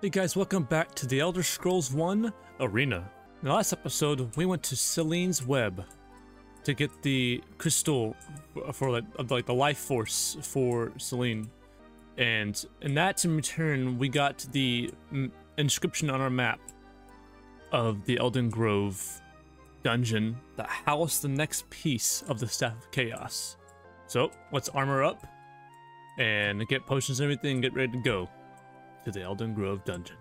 Hey guys, welcome back to The Elder Scrolls One Arena. In the last episode, we went to Celine's Web to get the crystal for like the life force for Celene, and in that, in return, we got the inscription on our map of the Elden Grove dungeon that housed the next piece of the Staff of Chaos. So let's armor up and get potions and everything, and get ready to go to the Elden Grove dungeon.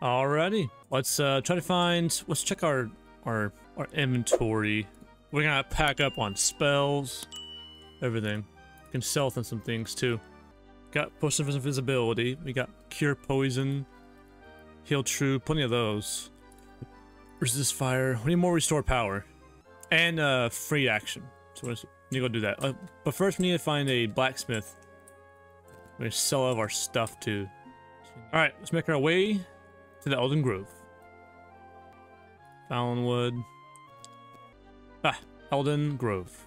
Alrighty, let's try to find. Let's check our inventory. We're gonna pack up on spells, everything. We can sell some things too. Got potion of invisibility, we got cure poison, heal true, plenty of those. Resist fire, we need more restore power, and free action. So we need to go do that. But first we need to find a blacksmith. We're gonna sell all of our stuff too. Alright, let's make our way to the Elden Grove. Fallenwood. Ah, Elden Grove.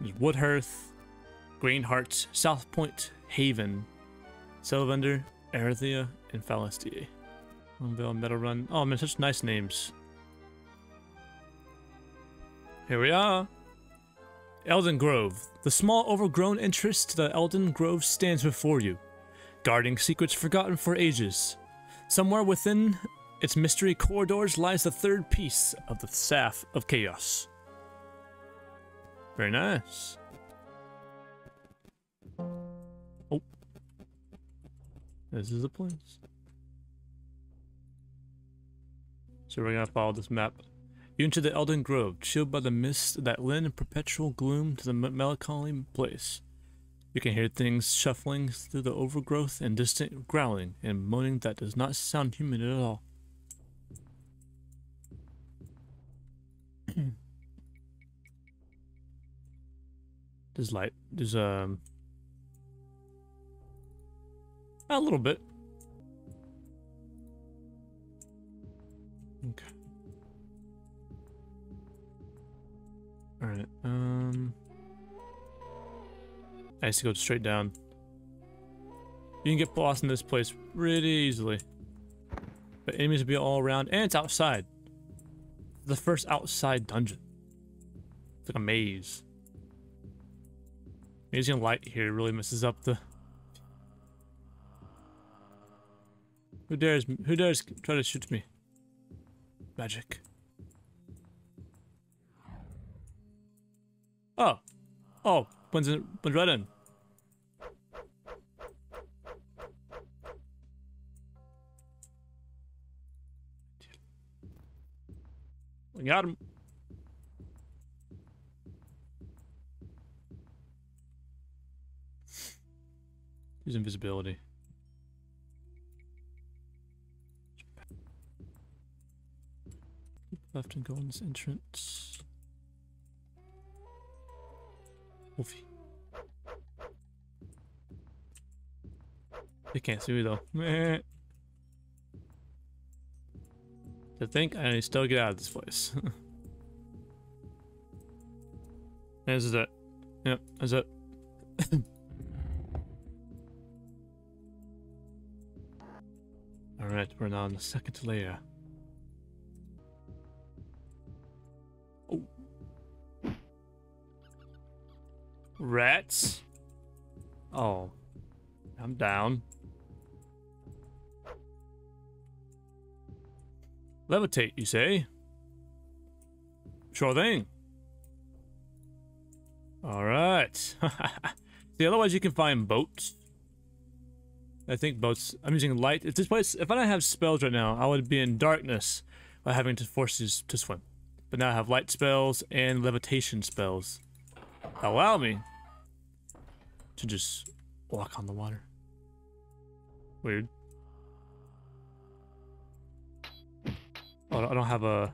There's Woodhurth, Greenheart, Southpoint, Haven, Sylvander, Erythia, and Fallestia. Metal Run. Oh man, such nice names. Here we are. Elden Grove. The small overgrown entrance to the Elden Grove stands before you, guarding secrets forgotten for ages. Somewhere within its mystery corridors lies the third piece of the Staff of Chaos. Very nice. Oh. This is the place. So we're gonna follow this map. You enter the Elden Grove, chilled by the mists that lend a perpetual gloom to the melancholy place. You can hear things shuffling through the overgrowth and distant growling and moaning that does not sound human at all. There's light. There's a little bit. Okay. All right. I used to go straight down. You can get lost in this place pretty easily. But enemies will be all around, and it's outside. The first outside dungeon. It's like a maze. Using light here really messes up the. Who dares try to shoot me? Magic. Oh. Oh, when's red in? We got him. Use invisibility. Keep left and go on this entrance. Wolfie. They can't see me though. Meh. I think I still get out of this place. This is it. Yep, that's it. Alright, we're now in the second layer. Oh. Rats? Oh. I'm down. Levitate, you say? Sure thing. Alright. See, otherwise you can find boats. I think boats. I'm using light. If this place, if I don't have spells right now, I would be in darkness by having to force you to swim. But now I have light spells and levitation spells. Allow me to just walk on the water. Weird. Oh, I don't have a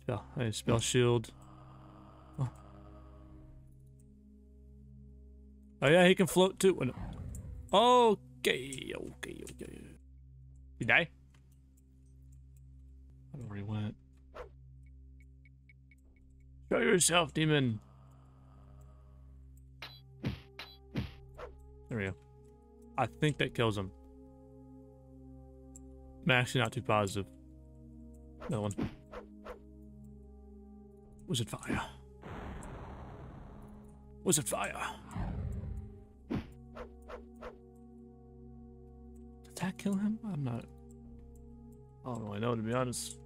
spell. I need spell shield. Oh. Oh yeah, he can float too. Oh, no. Okay. Did I? I don't know where he went. Show yourself, demon. There we go. I think that kills him. I'm actually not too positive. Another one. Was it fire? Did that kill him? I don't really know, to be honest.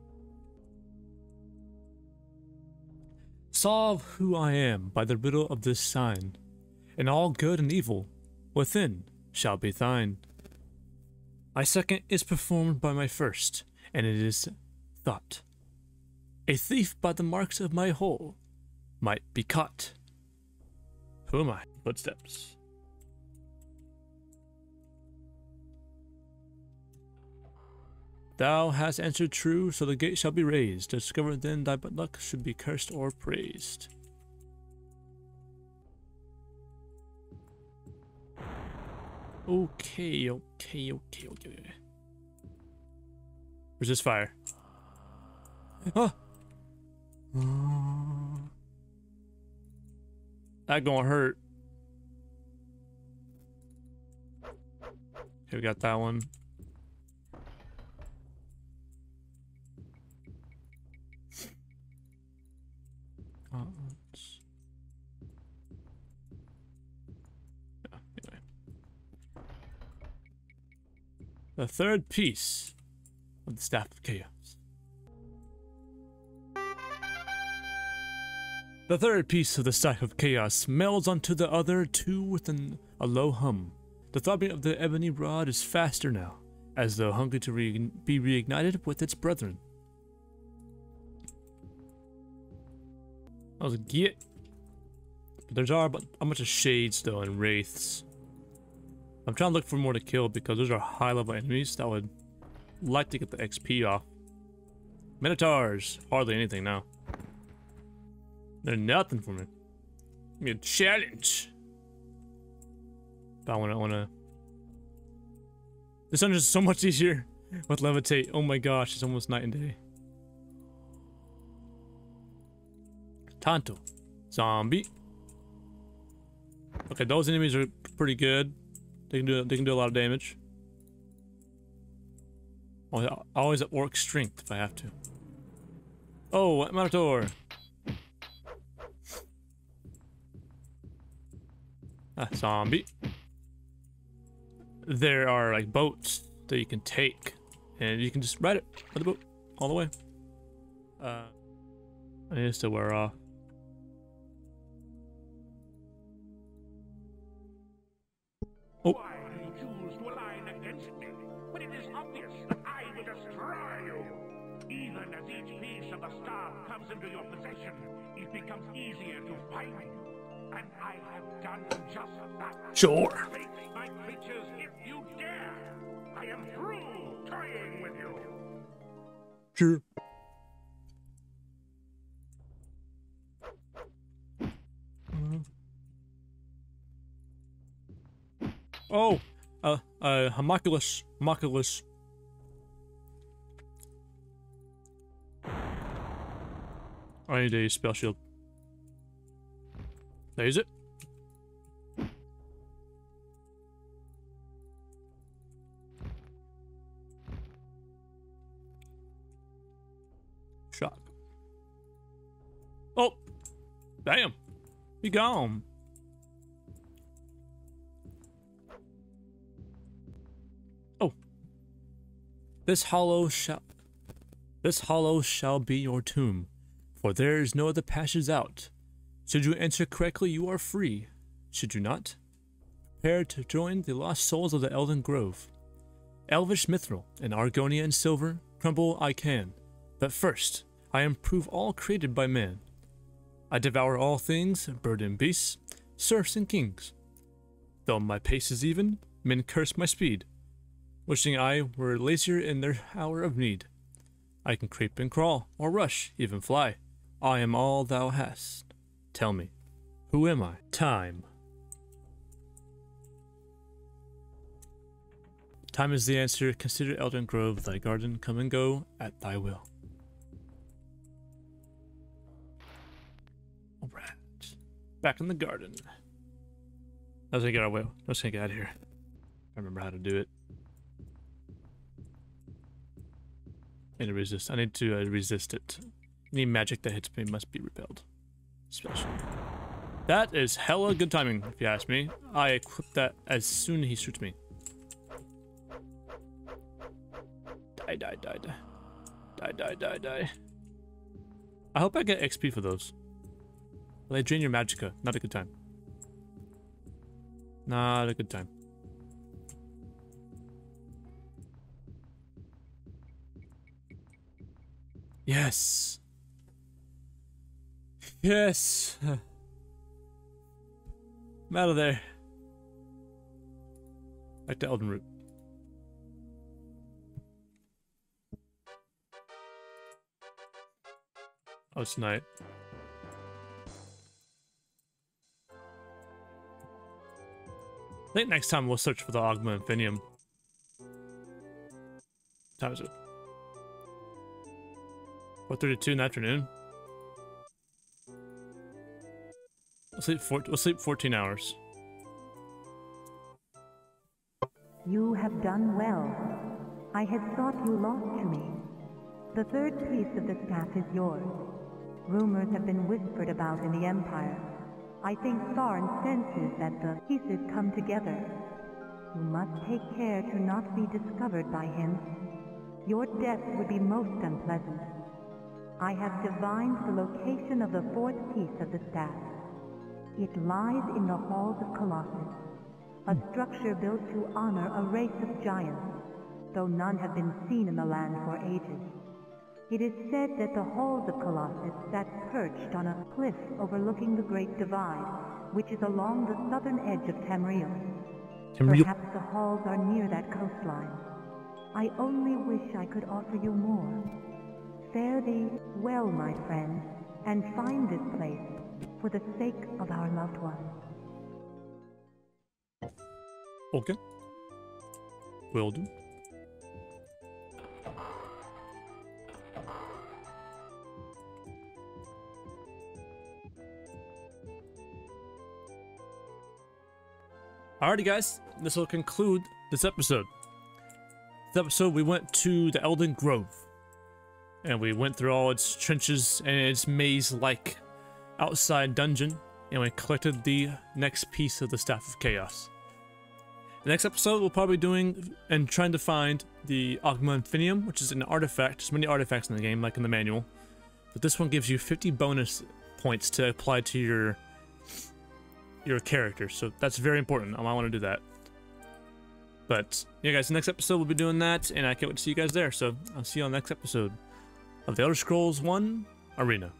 Solve who I am by the riddle of this sign, and all good and evil within shall be thine. My second is performed by my first, and it is thought. A thief by the marks of my hole might be caught. Who am I? Footsteps. Thou hast answered true, so the gate shall be raised. Discover then thy but luck should be cursed or praised. Okay. Resist fire. Huh? That gonna hurt. Okay, we got that one. Anyway. The third piece of the Staff of Chaos. The third piece of the Staff of Chaos melds onto the other two with a low hum. The throbbing of the ebony rod is faster now, as though hungry to be reignited with its brethren. That was a git. There's a bunch of shades though and wraiths. I'm trying to look for more to kill because those are high level enemies that would like to get the XP off. Minotaurs, hardly anything now. They're nothing for me. Give me a challenge. But I wanna. This dungeon is so much easier with levitate. Oh my gosh, it's almost night and day. Tonto. Zombie. Okay, those enemies are pretty good. They can do a lot of damage. Always at orc strength if I have to. Oh, Minotaur. A zombie. There are like boats that you can take, and you can just ride it with the boat all the way. I need to wear off. Oh. You choose to align against me, but it is obvious that I will destroy you. Even as each piece of the star comes into your possession, it becomes easier to fight. And I have done just that. Sure. Take my creatures if you dare. I am through toying with you. Sure. Oh, homunculus. I need a spell shield. There's it. Shock. Oh, damn. Be gone. Oh. This hollow shall be your tomb, for there is no other passage out. Should you answer correctly, you are free. Should you not, prepare to join the lost souls of the Elden Grove. Elvish mithril and Argonia and silver crumble I can, but first I improve all created by man. I devour all things, bird and beasts, serfs and kings. Though my pace is even, men curse my speed, wishing I were lazier in their hour of need. I can creep and crawl, or rush, even fly. I am all thou hast. Tell me, who am I? Time. Time is the answer. Consider Elden Grove thy garden. Come and go at thy will. Alright. Back in the garden. I was gonna get our way. I was gonna get out of here. I remember how to do it. I need to resist. I need to resist it. Any magic that hits me must be repelled. Special. That is hella good timing, if you ask me. I equip that as soon as he shoots me. Die, die, die, die. Die, die, die, die. I hope I get XP for those. They drain your magicka. Not a good time. Not a good time. Yes. Yes. I'm out of there. Back to Elden Root. Oh, it's night. I think next time we'll search for the Ogma Infinium. What time is it? 4:32 in the afternoon. We'll sleep 14 hours. You have done well. I had thought you lost to me. The third piece of the staff is yours. Rumors have been whispered about in the Empire. I think Tharn senses that the pieces come together. You must take care to not be discovered by him. Your death would be most unpleasant. I have divined the location of the fourth piece of the staff. It lies in the Halls of Colossus, a structure built to honor a race of giants, though none have been seen in the land for ages. It is said that the Halls of Colossus sat perched on a cliff overlooking the Great Divide, which is along the southern edge of Tamriel. Perhaps the halls are near that coastline. I only wish I could offer you more. Fare thee well, my friend, and find this place for the sake of our loved ones. Okay. Will do. Alrighty, guys. This will conclude this episode. This episode, we went to the Elden Grove. And we went through all its trenches and its maze-like outside dungeon, and we collected the next piece of the Staff of Chaos. The next episode we'll probably be doing and trying to find the Ogma Infinium, which is an artifact. There's many artifacts in the game, like in the manual. But this one gives you 50 bonus points to apply to your character, so that's very important. I want to do that. But yeah, guys, the next episode we'll be doing that, and I can't wait to see you guys there. So I'll see you on the next episode of The Elder Scrolls 1 Arena.